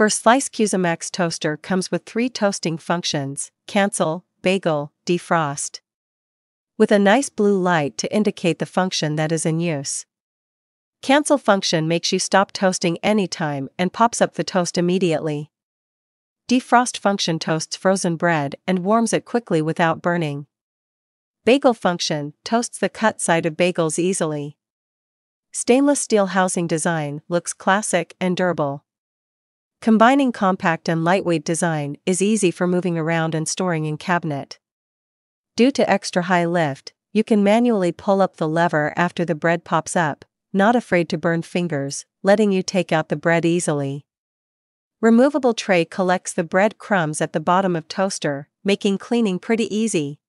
First Slice CUSIMAX toaster comes with 3 toasting functions: cancel, bagel, defrost, with a nice blue light to indicate the function that is in use. Cancel function makes you stop toasting anytime and pops up the toast immediately. Defrost function toasts frozen bread and warms it quickly without burning. Bagel function toasts the cut side of bagels easily. Stainless steel housing design looks classic and durable. Combining compact and lightweight design is easy for moving around and storing in cabinet. Due to extra high lift, you can manually pull up the lever after the bread pops up, not afraid to burn fingers, letting you take out the bread easily. Removable tray collects the bread crumbs at the bottom of toaster, making cleaning pretty easy.